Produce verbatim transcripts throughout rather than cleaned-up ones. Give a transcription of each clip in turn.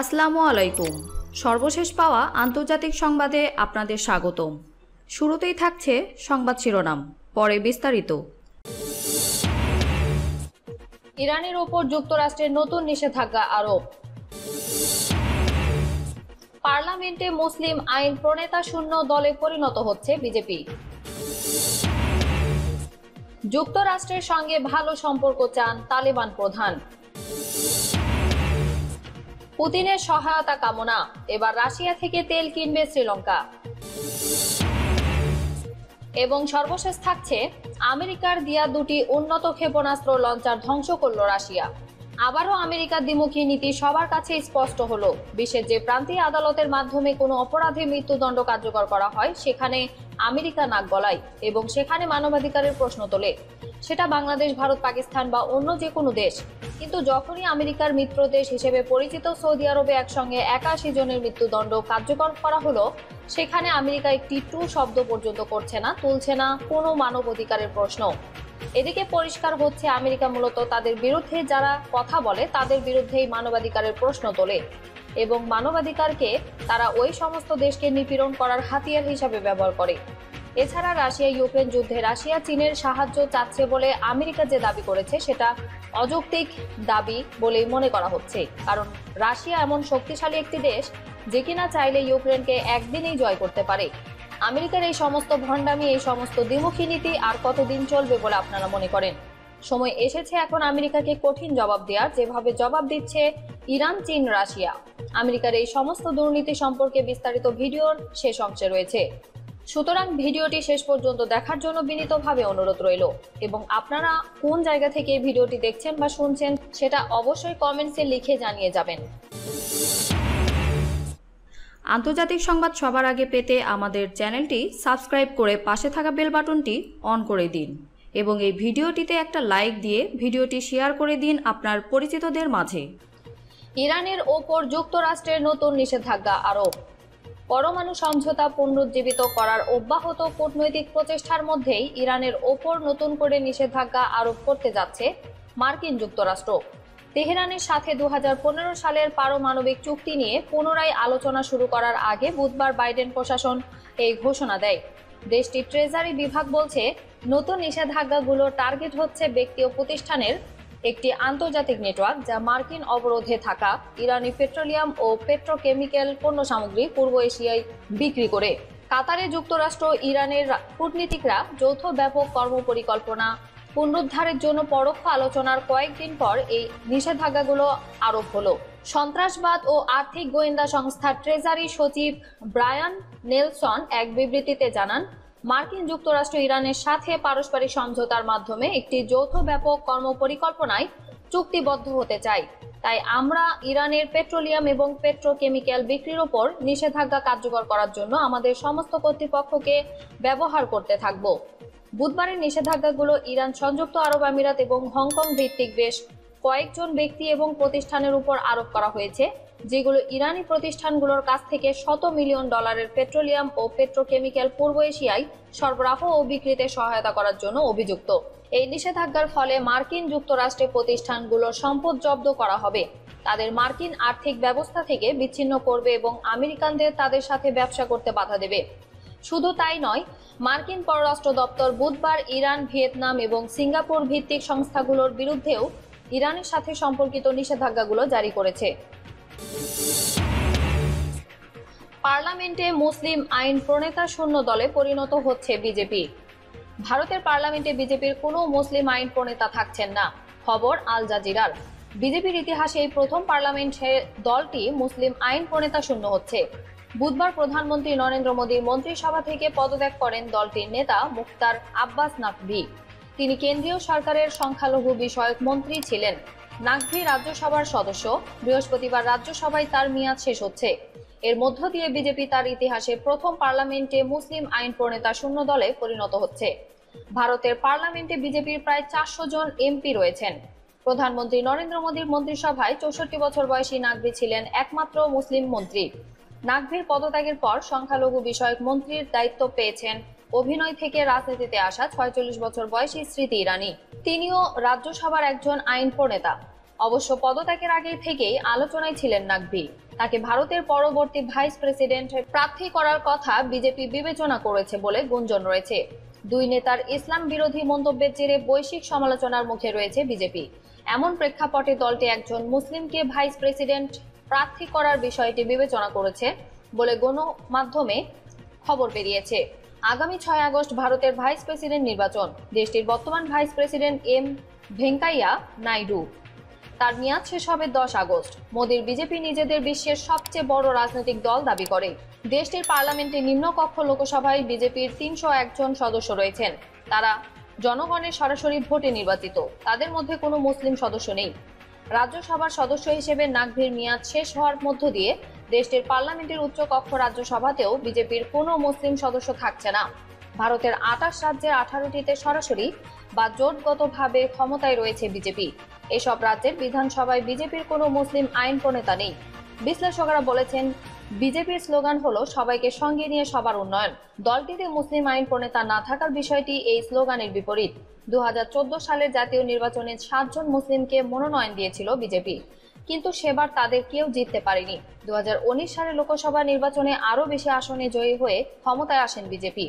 আসসালামু আলাইকুম। সর্বশেষ পাওয়া আন্তর্জাতিক সংবাদে আপনাদের স্বাগতম। শুরুতেই থাকছে সংবাদ শিরোনাম, পরে বিস্তারিত। ইরানের ওপর যুক্তরাষ্ট্রের নতুন নিষেধাজ্ঞা আরোপ। পার্লামেন্টে মুসলিম আইন প্রণেতা শূন্য দলে পরিণত হচ্ছে বিজেপি। যুক্তরাষ্ট্রের সঙ্গে ভালো সম্পর্ক চান তালেবান প্রধান। পুতিনের সহায়তা কামনা, এবার রাশিয়া থেকে তেল কিনবে শ্রীলঙ্কা। এবং সর্বশেষ থাকছে, আমেরিকার দেয়া দুটি উন্নত ক্ষেপণাস্ত্র লঞ্চার ধ্বংস করল রাশিয়া। আবারও আমেরিকার দ্বিমুখী নীতি সবার কাছে স্পষ্ট হলো। বিশ্বের যে প্রান্তীয় আদালতের মাধ্যমে কোনো অপরাধে মৃত্যুদণ্ড কার্যকর করা হয়, সেখানে আমেরিকা নাক গলায় এবং সেখানে মানবাধিকারের প্রশ্ন তোলে। সেটা বাংলাদেশ, ভারত, পাকিস্তান বা অন্য যে কোনো দেশ। কিন্তু যখনই আমেরিকার মিত্র দেশ হিসেবে পরিচিত সৌদি আরবে একসঙ্গে একাশি জনের মৃত্যুদণ্ড কার্যকর করা হলো, সেখানে আমেরিকা একটি টু শব্দ পর্যন্ত করছে না, তুলছে না কোনো মানবাধিকারের প্রশ্ন। এদিকে পরিষ্কার হচ্ছে, আমেরিকা মূলত তাদের বিরুদ্ধে যারা কথা বলে তাদের বিরুদ্ধেই মানবাধিকারের প্রশ্ন তোলে এবং মানবাধিকারকে তারা ওই সমস্ত দেশকে নিপীড়ন করার হাতিয়ার হিসাবে ব্যবহার করে। এছাড়া রাশিয়া ইউক্রেন যুদ্ধে রাশিয়া চীনের সাহায্য চাচ্ছে বলে আমেরিকা যে দাবি করেছে, সেটা অযৌক্তিক দাবি বলেই মনে করা হচ্ছে। কারণ রাশিয়া এমন শক্তিশালী একটি দেশ যে কিনা চাইলে ইউক্রেনকে একদিনেই জয় করতে পারে। আমেরিকার এই সমস্ত ভণ্ডামি, এই সমস্ত দ্বিমুখী নীতি আর কতদিন চলবে বলে আপনারা মনে করেন? সময় এসেছে এখন আমেরিকাকে কঠিন জবাব দেওয়ার, যেভাবে জবাব দিচ্ছে ইরান, চীন, রাশিয়া। আমেরিকার এই সমস্ত দুর্নীতি সম্পর্কে বিস্তারিত ভিডিওর শেষ অংশে রয়েছে। সুতরাং ভিডিওটি শেষ পর্যন্ত দেখার জন্য বিনীতভাবে অনুরোধ রইল। এবং আপনারা কোন জায়গা থেকে ভিডিওটি দেখছেন বা শুনছেন, সেটা অবশ্যই কমেন্টসে লিখে জানিয়ে যাবেন। আন্তর্জাতিক সংবাদ সবার আগে পেতে আমাদের চ্যানেলটি সাবস্ক্রাইব করে পাশে থাকা বেল বাটনটি অন করে দিন এবং এই ভিডিওটিতে একটা লাইক দিয়ে ভিডিওটি শেয়ার করে দিন আপনার পরিচিতদের মাঝে। ইরানের ওপর যুক্তরাষ্ট্রের নতুন নিষেধাজ্ঞা আরোপ। পরমাণু সমঝোতা পুনরুজ্জীবিত করার অব্যাহত কূটনৈতিক প্রচেষ্টার মধ্যেই ইরানের ওপর নতুন করে নিষেধাজ্ঞা আরোপ করতে যাচ্ছে মার্কিন যুক্তরাষ্ট্র। তেহরানের সাথে দু হাজার পনেরো সালের পারমাণবিক চুক্তি নিয়ে পুনরায় আলোচনা শুরু করার আগে বুধবার বাইডেন প্রশাসন এই ঘোষণা দেয়। দেশটির ট্রেজারি বিভাগ বলছে, নতুন নিষেধাজ্ঞাগুলো টার্গেট হচ্ছে ব্যক্তি ও প্রতিষ্ঠানের একটি আন্তর্জাতিক নেটওয়ার্ক যা মার্কিন অবরোধে থাকা ইরানি পেট্রোলিয়াম ও পেট্রোকেমিক্যাল পণ্য সামগ্রী পূর্ব এশিয়ায় বিক্রি করে। কাতারে যুক্তরাষ্ট্র ইরানের কূটনীতিকরা যৌথ ব্যাপক কর্মপরিকল্পনা পুনরুদ্ধারের জন্য পরোক্ষ আলোচনার কয়েকদিন পর এই নিষেধাজ্ঞাগুলো আরোপ হলো। সন্ত্রাসবাদ ও আর্থিক গোয়েন্দা সংস্থার ট্রেজারি সচিব ব্রায়ান নেলসন এক বিবৃতিতে জানান, মার্কিন যুক্তরাষ্ট্র ইরানের সাথে পারস্পরিক সমঝোতার মাধ্যমে একটি যৌথ ব্যাপক কর্মপরিকল্পনায় চুক্তিবদ্ধ হতে চাই। তাই আমরা ইরানের পেট্রোলিয়াম এবং পেট্রোকেমিক্যাল বিক্রির ওপর নিষেধাজ্ঞা কার্যকর করার জন্য আমাদের সমস্ত কর্তৃপক্ষকে ব্যবহার করতে থাকব। বুধবারের নিষেধাজ্ঞাগুলো ইরান, সংযুক্ত আরব আমিরাত এবং হংকং ভিত্তিক বেশ কয়েকজন ব্যক্তি এবং প্রতিষ্ঠানের উপর আরোপ করা হয়েছে, যেগুলো ইরানি প্রতিষ্ঠানগুলোর কাছ থেকে শত মিলিয়ন ডলারের পেট্রোলিয়াম ও পেট্রোকেমিক্যাল পূর্ব এশিয়ায় সরবরাহ ও বিক্রিতে সহায়তা করার জন্য অভিযুক্ত। এই নিষেধাজ্ঞার ফলে মার্কিন যুক্তরাষ্ট্রে প্রতিষ্ঠানগুলোর সম্পদ জব্দ করা হবে, তাদের মার্কিন আর্থিক ব্যবস্থা থেকে বিচ্ছিন্ন করবে এবং আমেরিকানদের তাদের সাথে ব্যবসা করতে বাধা দেবে। শুধু তাই নয়, মার্কিন পররাষ্ট্র দপ্তর বুধবার ইরান, ভিয়েতনাম এবং সিঙ্গাপুর ভিত্তিক সংস্থাগুলোর বিরুদ্ধেও ইরানের সাথে সম্পর্কিত নিষেধাজ্ঞাগুলো জারি করেছে। পার্লামেন্টে মুসলিম আইন প্রণেতা শূন্য দলে পরিণত হচ্ছে বিজেপি। ভারতের পার্লামেন্টে বিজেপির কোনো মুসলিম আইন প্রণেতা থাকছেন না, খবর আল জাজিরার। বিজেপির ইতিহাসে এই প্রথম পার্লামেন্টে দলটি মুসলিম আইন প্রণেতা শূন্য হচ্ছে। বুধবার প্রধানমন্ত্রী নরেন্দ্র মোদী মন্ত্রিসভা থেকে পদত্যাগ করেন দলটির নেতা মুফতার আব্বাস নাকভি। তিনি কেন্দ্রীয় সরকারের সংখ্যালঘু বিষয়ক মন্ত্রী ছিলেন। নাকভি রাজ্যসভার সদস্য। বৃহস্পতিবার রাজ্যসভায় তার মেয়াদ শেষ হচ্ছে। এর মধ্য দিয়ে বিজেপি তার ইতিহাসে প্রথম পার্লামেন্টে মুসলিম আইন প্রণেতা শূন্য দলে পরিণত হচ্ছে। ভারতের পার্লামেন্টে বিজেপির প্রায় চারশো জন এমপি রয়েছেন। প্রধানমন্ত্রী নরেন্দ্র মোদীর মন্ত্রিসভায় চৌষট্টি বছর বয়সী নাকভি ছিলেন একমাত্র মুসলিম মন্ত্রী। নাকভির পদত্যাগের পর সংখ্যালঘু বিষয়ক মন্ত্রীর দায়িত্ব পেয়েছেন অভিনয় থেকে রাজনীতিতে আসা ছয়চল্লিশ বছর বয়সী স্মৃতি ইরানি। তিনিও রাজ্যসভার একজন আইন প্রণেতা। অবশ্য পদত্যাগের আগে থেকেই আলোচনায় ছিলেন নাকভি। তাকে ভারতের পরবর্তী ভাইস প্রেসিডেন্ট প্রার্থী করার কথা বিজেপি বিবেচনা করেছে বলে গুঞ্জন রয়েছে। দুই নেতার ইসলাম বিরোধী মন্তব্যের জেরে বৈশ্বিক সমালোচনার মুখে রয়েছে বিজেপি। এমন প্রেক্ষাপটে দলটি একজন মুসলিমকে ভাইস প্রেসিডেন্ট প্রার্থী করার বিষয়টি বিবেচনা করেছে বলে গণমাধ্যমে খবর বেরিয়েছে। আগামী ছয় আগস্ট ভারতের ভাইস প্রেসিডেন্ট নির্বাচন। দেশটির বর্তমান vice president M Venkaiah Naidu, তার মেয়াদ শেষ হবে দশ আগস্ট। মোদির বিজেপি নিজেদের বিশ্বের সবচেয়ে বড় রাজনৈতিক দল দাবি করে। দেশটির পার্লামেন্টের নিম্নকক্ষ লোকসভায় বিজেপির তিনশো একজন সদস্য রয়েছেন। তারা জনগণের সরাসরি ভোটে নির্বাচিত, তাদের মধ্যে কোনো মুসলিম সদস্য নেই। রাজ্যসভার সদস্য হিসেবে নাকভির মেয়াদ শেষ হওয়ার মধ্য দিয়ে দেশটির পার্লামেন্টের উচ্চ কক্ষ রাজ্যসভাতেও বিজেপির কোনো মুসলিম সদস্য থাকছে না। ভারতের আটাশ রাজ্যের আঠারোটিতে সরাসরি বা জোটগতভাবে ক্ষমতায় রয়েছে বিজেপি। এসব রাজ্যের বিধানসভায় বিজেপির কোনো মুসলিম আইন প্রণেতা নেই। বিশ্লেষকরা বলেছেন, বিজেপির স্লোগান হলো সবাইকে সঙ্গে নিয়ে সবার উন্নয়ন। দলটিতে মুসলিম আইন প্রণেতা না থাকার বিষয়টি এই স্লোগানের বিপরীত। দু হাজার চোদ্দ সালের জাতীয় নির্বাচনে সাতজন মুসলিমকে মনোনয়ন দিয়েছিল বিজেপি, কিন্তু সেবার তাদের কেউ জিততে পারেনি। দু হাজার উনিশ সালে লোকসভা নির্বাচনে আরও বেশি আসনে জয়ী হয়ে ক্ষমতায় আসেন বিজেপি।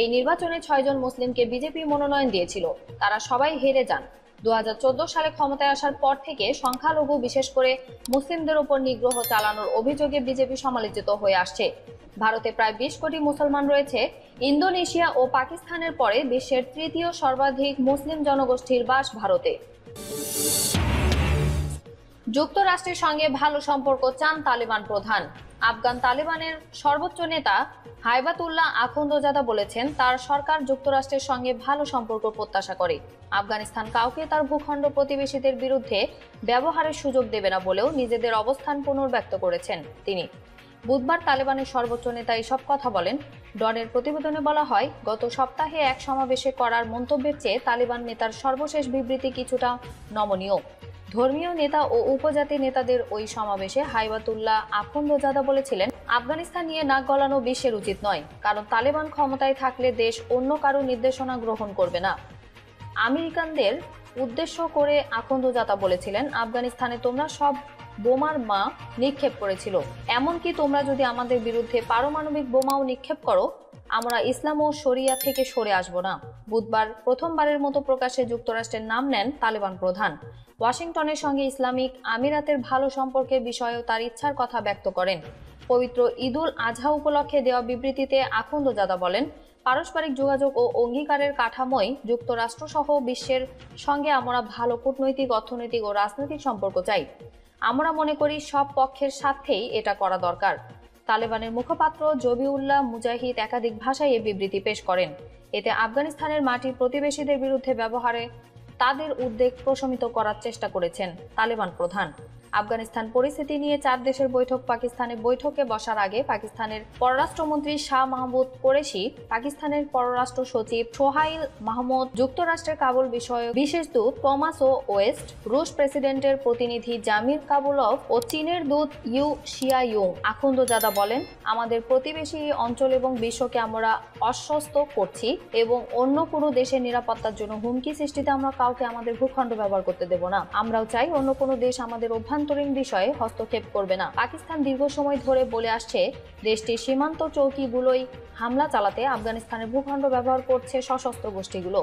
এই নির্বাচনে ছয়জন মুসলিমকে বিজেপি মনোনয়ন দিয়েছিল, তারা সবাই হেরে যান। দু হাজার চোদ্দ সালে ক্ষমতায় আসার পর থেকে সংখ্যালঘু, বিশেষ করে মুসলিমদের ওপর নিগ্রহ চালানোর অভিযোগে বিজেপি সমালোচিত হয়ে আসছে। ভারতে প্রায় বিশ কোটি মুসলমান রয়েছে। ইন্দোনেশিয়া ও পাকিস্তানের পরে বিশ্বের তৃতীয় সর্বাধিক মুসলিম জনগোষ্ঠীর বাস ভারতে। যুক্তরাষ্ট্রের সঙ্গে ভালো সম্পর্ক চান তালেবান প্রধান। আফগান তালেবানের সর্বোচ্চ নেতা হাইবাতুল্লাহ আখন্দজাদা বলেছেন, তার সরকার যুক্তরাষ্ট্রের সঙ্গে ভালো সম্পর্ক প্রত্যাশা করে। আফগানিস্তান কাউকে তার ভূখণ্ড প্রতিবেশীদের বিরুদ্ধে ব্যবহারের সুযোগ দেবে না বলেও নিজেদের অবস্থান পুনর্ব্যক্ত করেছেন তিনি। বুধবার তালেবানের সর্বোচ্চ নেতা এসব কথা বলেন। ডনের প্রতিবেদনে বলা হয়, গত সপ্তাহে এক সমাবেশে করার মন্তব্যের চেয়ে তালেবান নেতার সর্বশেষ বিবৃতি কিছুটা নমনীয়। ধর্মীয় নেতা ও উপজাতি নেতাদের ওই সমাবেশে হাইবাতুল্লাহ আখন্দজাদা বলেছিলেন, আফগানিস্তান নিয়ে নাক গলানো বিশ্বের উচিত নয়, কারণ তালেবান ক্ষমতায় থাকলে দেশ অন্য কারো নির্দেশনা গ্রহণ করবে না। আমেরিকানদের উদ্দেশ্য করে আখন্দজাদা বলেছিলেন, আফগানিস্তানে তোমরা সব বোমার মা নিক্ষেপ করেছিল, এমনকি তোমরা যদি আমাদের বিরুদ্ধে পারমাণবিক বোমাও নিক্ষেপ করো, আমরা ইসলাম ও শরিয়া থেকে সরে আসব না। বুধবার প্রথমবারের মতো প্রকাশ্যে যুক্তরাষ্ট্রের নাম নেন তালেবান প্রধান। ওয়াশিংটনের সঙ্গে ইসলামিক আমিরাতের ভালো সম্পর্কের বিষয়েও তার ইচ্ছার কথা ব্যক্ত করেন। পবিত্র ঈদুল আজহা উপলক্ষে দেওয়া বিবৃতিতে আখন্দজাদা বলেন, পারস্পরিক যোগাযোগ ও অঙ্গীকারের কাঠামোয় যুক্তরাষ্ট্রসহ বিশ্বের সঙ্গে আমরা ভালো কূটনৈতিক, অর্থনৈতিক ও রাজনৈতিক সম্পর্ক চাই। আমরা মনে করি সব পক্ষের স্বার্থেই এটা করা দরকার। তালেবানের মুখপাত্র জবিউল্লাহ মুজাহিদ একাধিক ভাষায় এ বিবৃতি পেশ করেন। এতে আফগানিস্তানের মাটির প্রতিবেশীদের বিরুদ্ধে ব্যবহারে তাদের উদ্বেগ প্রশমিত করার চেষ্টা করেছেন তালেবান প্রধান। আফগানিস্তান পরিস্থিতি নিয়ে চার দেশের বৈঠক পাকিস্তানে বৈঠকে বসার আগে পাকিস্তানের পররাষ্ট্রমন্ত্রী শাহ মাহমুদ কোরেশি, পাকিস্তানের পররাষ্ট্র সচিব সোহাইল মাহমুদ, যুক্তরাষ্ট্রের কাবুল বিষয়ক বিশেষ দূত টমাস ও ওয়েস্ট, রুশ প্রেসিডেন্টের প্রতিনিধি জামির কাবুলভ ও চীনের দূত ইউ শিয়াইয়ুং। আখন্দজাদা বলেন, আমাদের প্রতিবেশী অঞ্চল এবং বিশ্বকে আমরা অস্বস্ত করছি এবং অন্য কোনো দেশের নিরাপত্তার জন্য হুমকি সৃষ্টিতে আমরা কাউকে আমাদের ভূখণ্ড ব্যবহার করতে দেব না। আমরাও চাই অন্য কোনো দেশ আমাদের অভ্যান্ত বিষয়ে হস্তক্ষেপ করবে না। পাকিস্তান দীর্ঘ সময় ধরে বলে আসছে, দেশটির সীমান্ত চৌকিগুলোই হামলা চালাতে আফগানিস্তানের ভূখণ্ড ব্যবহার করছে সশস্ত্র গোষ্ঠীগুলো।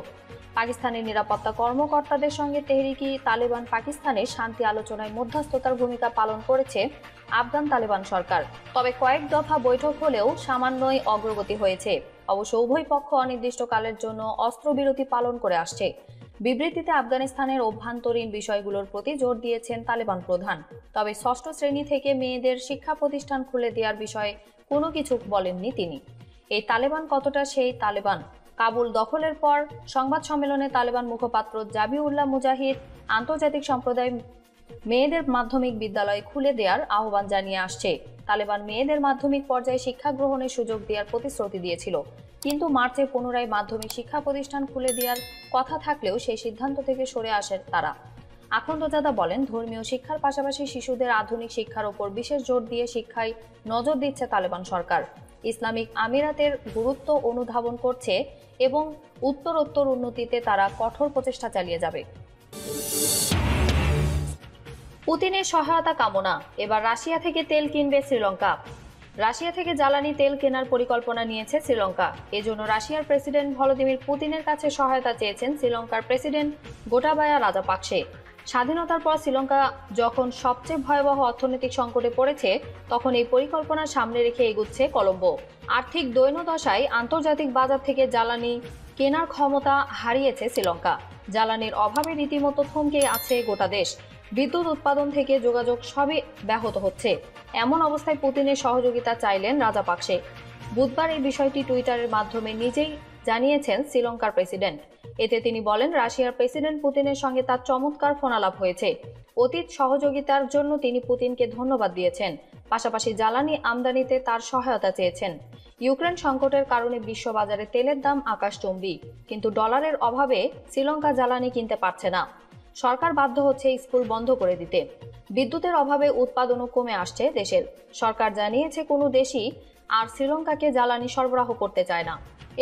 পাকিস্তানের নিরাপত্তা কর্মকর্তাদের সঙ্গে তেহরিকি তালেবান পাকিস্তানের শান্তি আলোচনায় মধ্যস্থতার ভূমিকা পালন করেছে আফগান তালেবান সরকার। তবে কয়েক দফা বৈঠক হলেও সামান্যই অগ্রগতি হয়েছে। অবশ্য উভয় পক্ষ অনির্দিষ্টকালের জন্য অস্ত্রবিরতি পালন করে আসছে। বিবৃতিতে আফগানিস্তানের অভ্যন্তরীণ বিষয়গুলোর প্রতি জোর দিয়েছেন তালেবান প্রধান। তবে ষষ্ঠ শ্রেণী থেকে মেয়েদের শিক্ষা প্রতিষ্ঠান খুলে দেওয়ার বিষয়ে কোনো কিছু বলেননি তিনি। এই তালেবান কতটা সেই তালেবান? কাবুল দখলের পর সংবাদ সম্মেলনে তালেবান মুখপাত্র জাবিউল্লাহ মুজাহিদ আন্তর্জাতিক সম্প্রদায় মেয়েদের মাধ্যমিক বিদ্যালয় খুলে দেওয়ার আহ্বান জানিয়ে আসছে। তালেবান মেয়েদের মাধ্যমিক পর্যায়ে শিক্ষা গ্রহণের সুযোগ দেওয়ার প্রতিশ্রুতি দিয়েছিল, কিন্তু মার্চে পুনরায় মাধ্যমিক শিক্ষা প্রতিষ্ঠান খুলে দেওয়ার কথা থাকলেও সেই সিদ্ধান্ত থেকে সরে আসেন তারা। আখন্দজাদা বলেন, ধর্মীয় শিক্ষার পাশাপাশি শিশুদের আধুনিক শিক্ষার ওপর বিশেষ জোর দিয়ে শিক্ষায় নজর দিচ্ছে তালেবান সরকার। ইসলামিক আমিরাতের গুরুত্ব অনুধাবন করছে এবং উত্তরোত্তর উন্নতিতে তারা কঠোর প্রচেষ্টা চালিয়ে যাবে। पुतिनेर सहायता कामना एबार राशिया थेके तेल किनबे श्रीलंका। राशिया थेके जालानी तेल केनार परिकल्पना नियेছে श्रीलंका। एजोन्नो राशियार प्रेसिडेंट भ्लादिमिर पुतिनेर काछे सहायता चेयेছেন श्रीलंकार प्रेसिडेंट गोटाबाया राजापाक्से। स्वाधीनतार पर श्रीलंका जखन सबचेये भयाबह अर्थनैतिक संकटे पड़ेছে तखन एई परिकल्पना सामने रेखे एगोচ্ছে कलम्बो। आर्थिक दैन्यदशाय आंतर्जातिक बाजार थेके जालानी केनार क्षमता हारिয়েছে श्रीलंका। जालानिर अभावे रीतिमतो थमके आछे गोटा देश। विद्युत उत्पादन थेके जोगाजोग सबई ब्याहत होच्छे। एमन अवस्थाय पुतिनेर सहयोगिता चाइलेन राजापाक्से। बुधवार एई विषयटी टुइटारेर माध्यमे निजेई जानिয়েছেন श्रीलंकार प्रेसिडेंट। एते तिनि बोलेन राशियार प्रेसिडेंट पुतिनेर संगे तार चमत्कार फोनालाप होयेছে। अतीत सहयोगितार जन्य तिनि पुतिनके धन्यवाद दियेছেন। पाशापाशि जालानि आमदानिते तार सहायता चेयेছেন। ইউক্রেন সংকটের কারণে বিশ্ব বাজারে তেলের দাম আকাশচুম্বী, কিন্তু ডলারের অভাবে শ্রীলঙ্কা জ্বালানি কিনতে পারছে না। সরকার বাধ্য হচ্ছে স্কুল বন্ধ করে দিতে। বিদ্যুতের অভাবে উৎপাদনও কমে আসছে দেশের। সরকার জানিয়েছে কোনো দেশই আর শ্রীলঙ্কাকে জ্বালানি সরবরাহ করতে চায় না।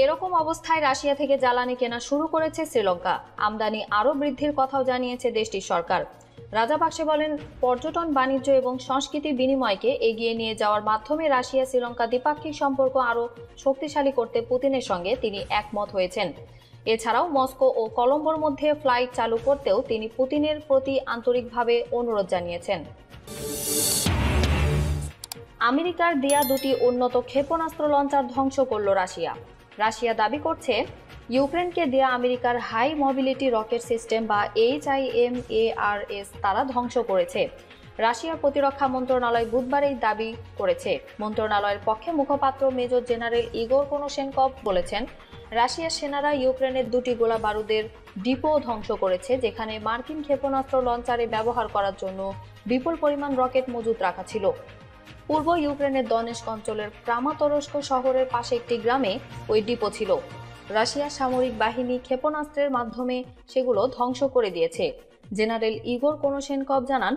এরকম অবস্থায় রাশিয়া থেকে জ্বালানি কেনা শুরু করেছে শ্রীলঙ্কা। আমদানি আরও বৃদ্ধির কথাও জানিয়েছে দেশটির সরকার। রাজাপাক্সে বলেন, পর্যটন, বাণিজ্য এবং সংস্কৃতি বিনিময়কে এগিয়ে নিয়ে যাওয়ার মাধ্যমে রাশিয়া শ্রীলঙ্কা দ্বিপাক্ষিক সম্পর্ক আরও শক্তিশালী করতে পুতিনের সঙ্গে তিনি একমত হয়েছেন। এছাড়াও মস্কো ও কলম্বোর মধ্যে ফ্লাইট চালু করতেও তিনি পুতিনের প্রতি আন্তরিকভাবে অনুরোধ জানিয়েছেন। আমেরিকার দেয়া দুটি উন্নত ক্ষেপণাস্ত্র লঞ্চার ধ্বংস করল রাশিয়া। রাশিয়া দাবি করছে ইউক্রেনকে দেয়া আমেরিকার হাই মোবিলিটি রকেট সিস্টেম বা H I M A R S তারা ধ্বংস করেছে। রাশিয়ার প্রতিরক্ষা মন্ত্রণালয় বুধবার এই দাবি করেছে। মন্ত্রণালয়ের পক্ষে মুখপাত্র মেজর জেনারেল ইগোর কোনোশেনকভ বলেছেন, রাশিয়ার সেনারা ইউক্রেনের দুটি গোলা বারুদের ডিপো ধ্বংস করেছে, যেখানে মার্কিন ক্ষেপণাস্ত্র লঞ্চারে ব্যবহার করার জন্য বিপুল পরিমাণ রকেট মজুত রাখা ছিল। পূর্ব ইউক্রেনের দনেস্ক অঞ্চলের ক্রামাতরস্ক শহরের পাশে একটি গ্রামে ওই ডিপো ছিল। রাশিয়ার সামরিক বাহিনী ক্ষেপণাস্ত্রের মাধ্যমে সেগুলো ধ্বংস করে দিয়েছে। জেনারেল ইগোর কোনোশেনকভ জানান,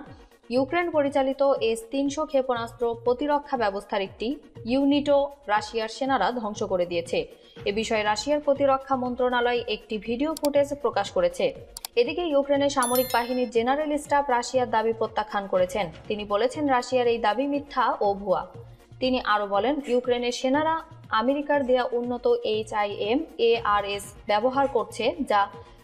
ইউক্রেন পরিচালিত এস তিনশো ক্ষেপণাস্ত্র প্রতিরক্ষা ব্যবস্থার একটি ইউনিটও রাশিয়ার সেনারা ধ্বংস করে দিয়েছে। এ বিষয়ে রাশিয়ার প্রতিরক্ষা মন্ত্রণালয় একটি ভিডিও ফুটেজ প্রকাশ করেছে। এদিকে ইউক্রেনের সামরিক বাহিনীর জেনারেল স্টাফ রাশিয়ার দাবি প্রত্যাখ্যান করেছেন। তিনি বলেছেন, রাশিয়ার এই দাবি মিথ্যা ও ভুয়া। তিনি আরও বলেন, ইউক্রেনের সেনারা আমেরিকার দেয়া উন্নত H I M A R S ব্যবহার করছে, যা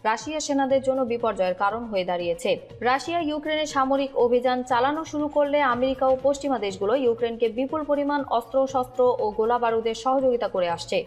রাশিয়া সেনাদের জন্য বিপর্যয়ের কারণ হয়ে দাঁড়িয়েছে। রাশিয়া ইউক্রেনে সামরিক অভিযান চালানো শুরু করলে আমেরিকা ও পশ্চিমা দেশগুলো ইউক্রেনকে বিপুল পরিমাণ অস্ত্র, শস্ত্র ও গোলাবারুদের সহযোগিতা করে আসছে।